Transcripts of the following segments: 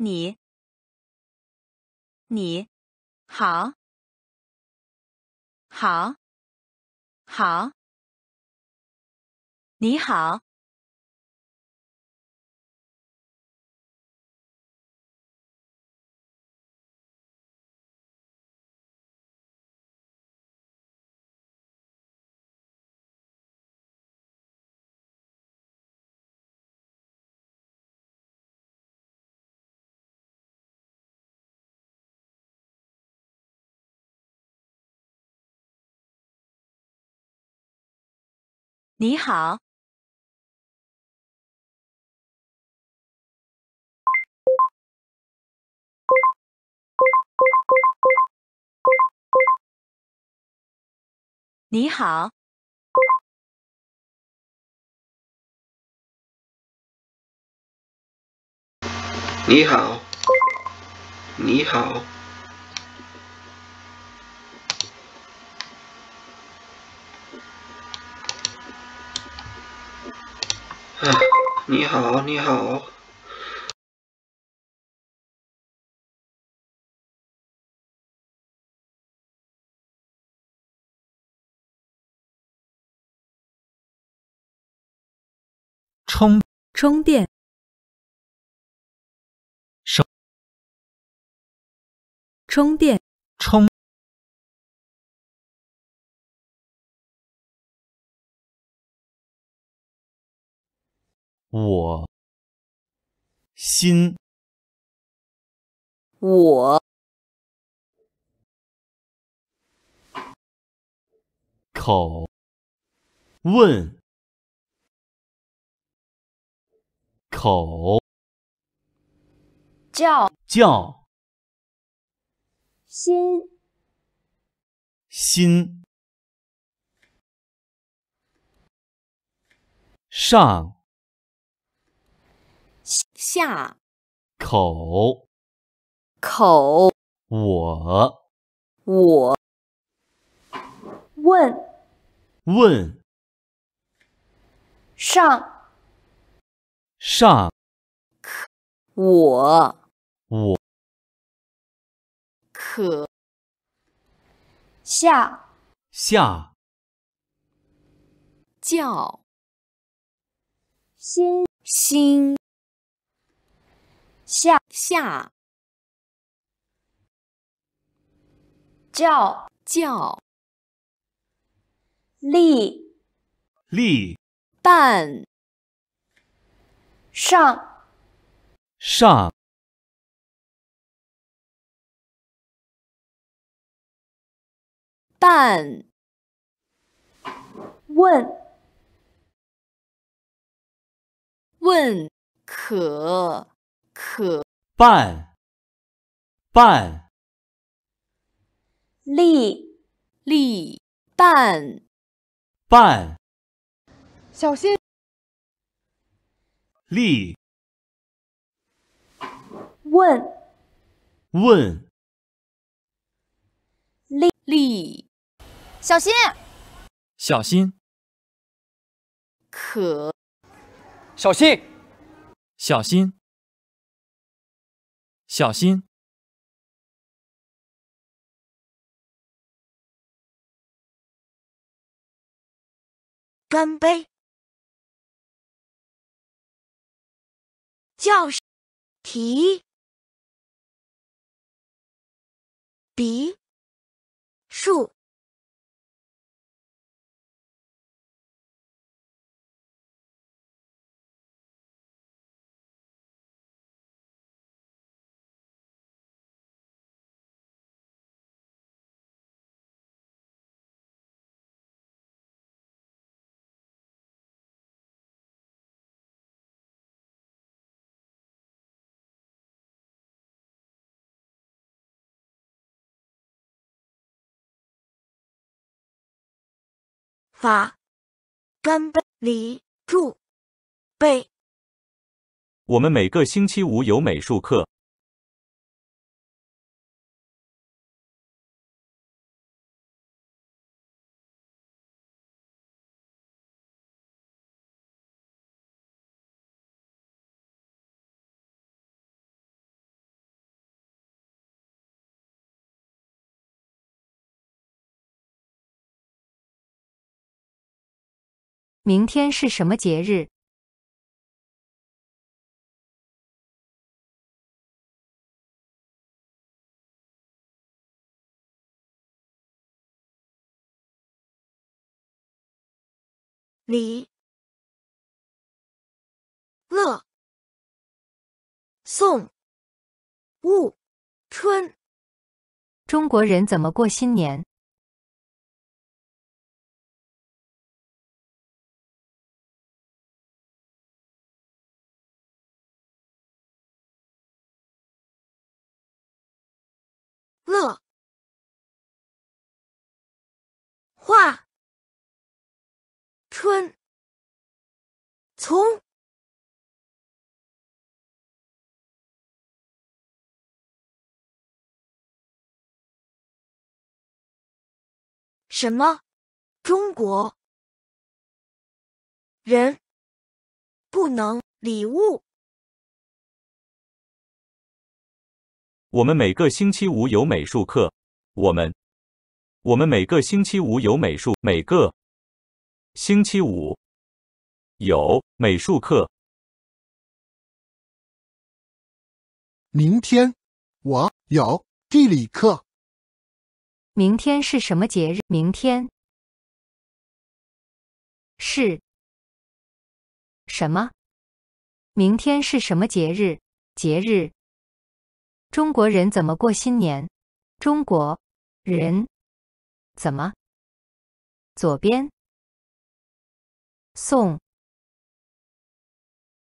你好好好你好你好，你好，你好，你好，你好，你好。充电。充电。我口问口叫心上下口我问上我可下叫心下叫立半上半问可半立半小心立问立小心可小心小心干杯教室提笔数法干杯礼祝备。我们每个星期五有美术课。明天是什么节日？礼乐宋戊春。中国人怎么过新年？乐化春从。什么？中国人不能礼物。我们每个星期五有美术课。我们每个星期五有美术，每个星期五有美术课。明天我有地理课。明天是什么节日？明天是什么？明天是什么节日？节日。中国人怎么过新年？中国人怎么？左边宋。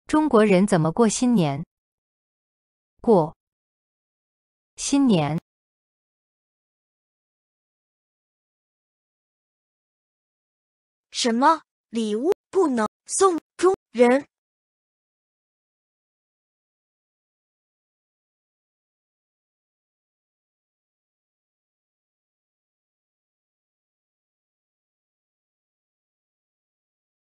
中国人怎么过新年？过新年。什么礼物不能送？中人